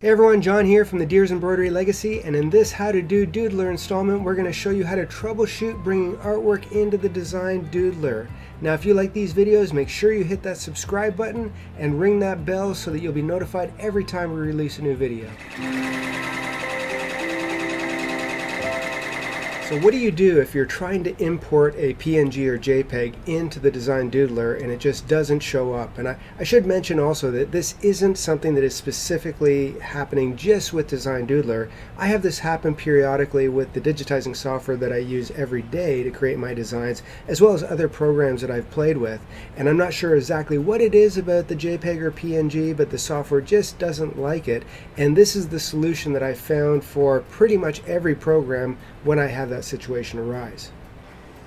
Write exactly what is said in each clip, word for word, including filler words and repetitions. Hey everyone, John here from the Deer's Embroidery Legacy, and in this How To Do Doodler installment, we're going to show you how to troubleshoot bringing artwork into the Design Doodler. Now, if you like these videos, make sure you hit that subscribe button and ring that bell so that you'll be notified every time we release a new video. So what do you do if you're trying to import a P N G or JPEG into the Design Doodler and it just doesn't show up? And I, I should mention also that this isn't something that is specifically happening just with Design Doodler. I have this happen periodically with the digitizing software that I use every day to create my designs, as well as other programs that I've played with. And I'm not sure exactly what it is about the JPEG or P N G, but the software just doesn't like it. And this is the solution that I found for pretty much every program when I have that situation arise.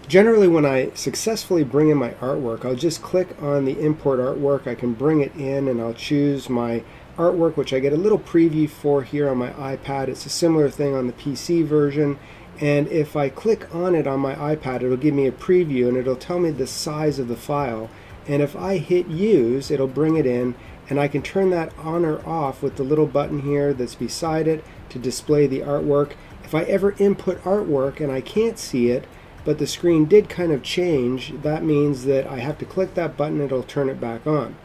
Generally, when I successfully bring in my artwork, I'll just click on the import artwork. I can bring it in and I'll choose my artwork, which I get a little preview for here on my iPad. It's a similar thing on the P C version. And if I click on it on my iPad, it'll give me a preview and it'll tell me the size of the file. And if I hit use, it'll bring it in, and I can turn that on or off with the little button here that's beside it to display the artwork. If I ever input artwork and I can't see it, but the screen did kind of change, that means that I have to click that button, it'll turn it back on.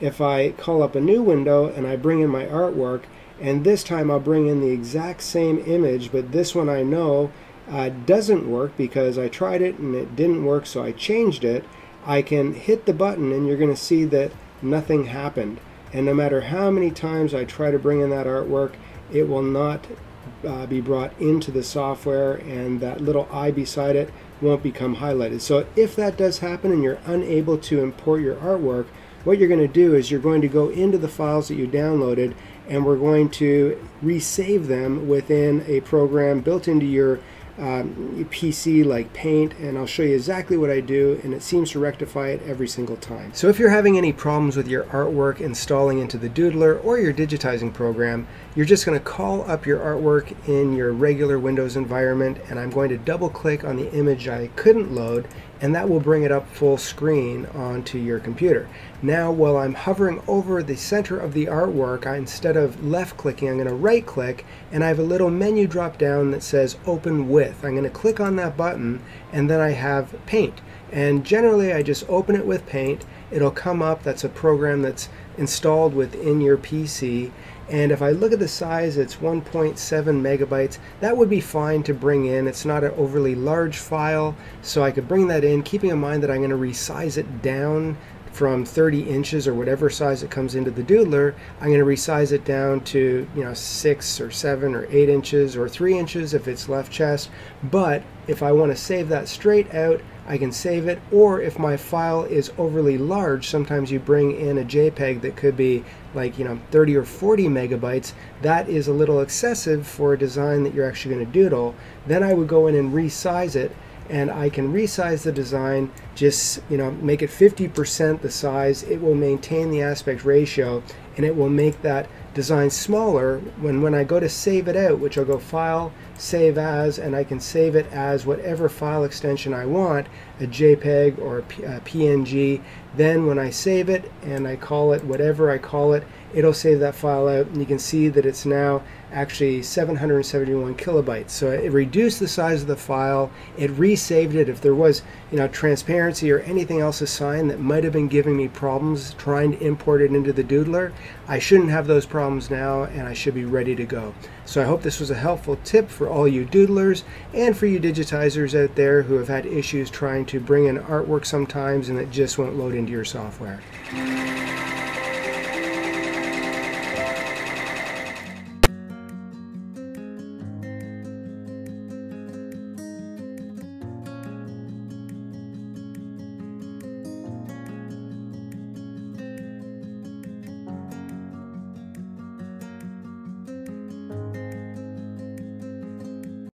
If I call up a new window and I bring in my artwork, and this time I'll bring in the exact same image, but this one I know uh, doesn't work because I tried it and it didn't work, so I changed it, I can hit the button and you're going to see that nothing happened. And no matter how many times I try to bring in that artwork, it will not Uh, be brought into the software, and that little eye beside it won't become highlighted. So if that does happen and you're unable to import your artwork, what you're going to do is you're going to go into the files that you downloaded, and we're going to resave them within a program built into your um, P C like Paint, and I'll show you exactly what I do, and it seems to rectify it every single time. So if you're having any problems with your artwork installing into the Doodler or your digitizing program, you're just going to call up your artwork in your regular Windows environment, and I'm going to double click on the image I couldn't load, and that will bring it up full screen onto your computer. Now, while I'm hovering over the center of the artwork, I, instead of left clicking, I'm going to right click, and I have a little menu drop down that says Open With. I'm going to click on that button, and then I have Paint. And generally, I just open it with Paint. It'll come up. That's a program that's installed within your P C. And if I look at the size, it's one point seven megabytes. That would be fine to bring in. It's not an overly large file, so I could bring that in, keeping in mind that I'm going to resize it down from thirty inches or whatever size it comes into the Doodler. I'm going to resize it down to, you know, six or seven or eight inches or three inches if it's left chest. But if I want to save that straight out, I can save it. Or if my file is overly large, sometimes you bring in a JPEG that could be like, you know, thirty or forty megabytes. That is a little excessive for a design that you're actually going to doodle. Then I would go in and resize it, and I can resize the design, just, you know, make it fifty percent the size. It will maintain the aspect ratio, and it will make that design smaller. When, when I go to save it out, which I'll go File, Save As, and I can save it as whatever file extension I want, a JPEG or a P N G. Then when I save it and I call it whatever I call it, it'll save that file out, and you can see that it's now actually seven hundred seventy-one kilobytes. So it reduced the size of the file, it resaved it. If there was, you know, transparency or anything else assigned that might have been giving me problems trying to import it into the Doodler, I shouldn't have those problems now, and I should be ready to go. So I hope this was a helpful tip for all you doodlers and for you digitizers out there who have had issues trying to bring in artwork sometimes and it just won't load into your software.